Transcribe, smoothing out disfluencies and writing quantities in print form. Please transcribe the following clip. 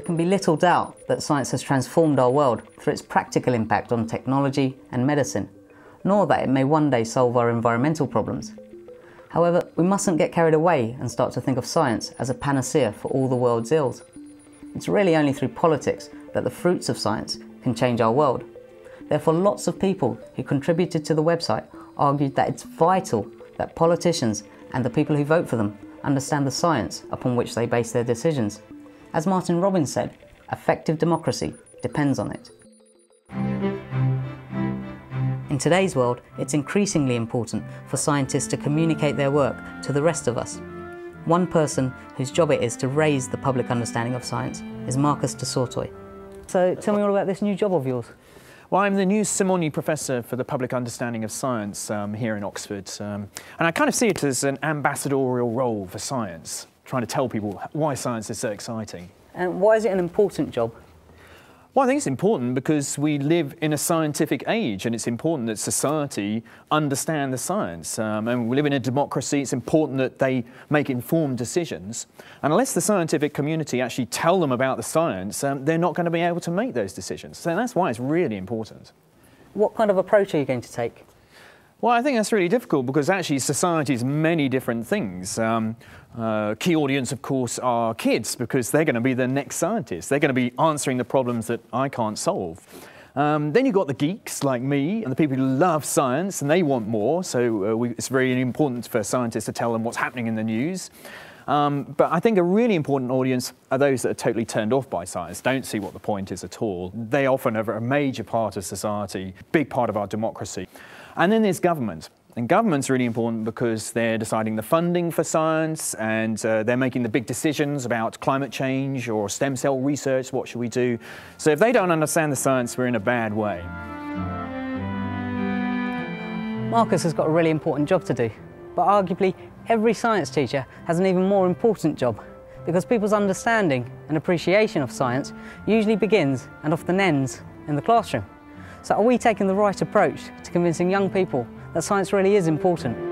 There can be little doubt that science has transformed our world through its practical impact on technology and medicine, nor that it may one day solve our environmental problems. However, we mustn't get carried away and start to think of science as a panacea for all the world's ills. It's really only through politics that the fruits of science can change our world. Therefore, lots of people who contributed to the website argued that it's vital that politicians and the people who vote for them understand the science upon which they base their decisions. As Martin Robbins said, effective democracy depends on it. In today's world, it's increasingly important for scientists to communicate their work to the rest of us. One person whose job it is to raise the public understanding of science is Marcus du Sautoy. So tell me all about this new job of yours. Well, I'm the new Simonyi Professor for the Public Understanding of Science here in Oxford. And I kind of see it as an ambassadorial role for science, trying to tell people why science is so exciting. And why is it an important job? Well, I think it's important because we live in a scientific age, and it's important that society understand the science. And we live in a democracy. It's important that they make informed decisions. And unless the scientific community actually tell them about the science, they're not going to be able to make those decisions. So that's why it's really important. What kind of approach are you going to take? Well, I think that's really difficult because actually society is many different things. Key audience, of course, are kids because they're going to be the next scientists. They're going to be answering the problems that I can't solve. Then you've got the geeks like me and the people who love science and they want more. So it's very important for scientists to tell them what's happening in the news. But I think a really important audience are those that are totally turned off by science, don't see what the point is at all. They often are a major part of society, big part of our democracy. And then there's government. And government's really important because they're deciding the funding for science and they're making the big decisions about climate change or stem cell research, what should we do? So if they don't understand the science, we're in a bad way. Marcus has got a really important job to do, but arguably every science teacher has an even more important job because people's understanding and appreciation of science usually begins and often ends in the classroom. So are we taking the right approach to convincing young people that science really is important?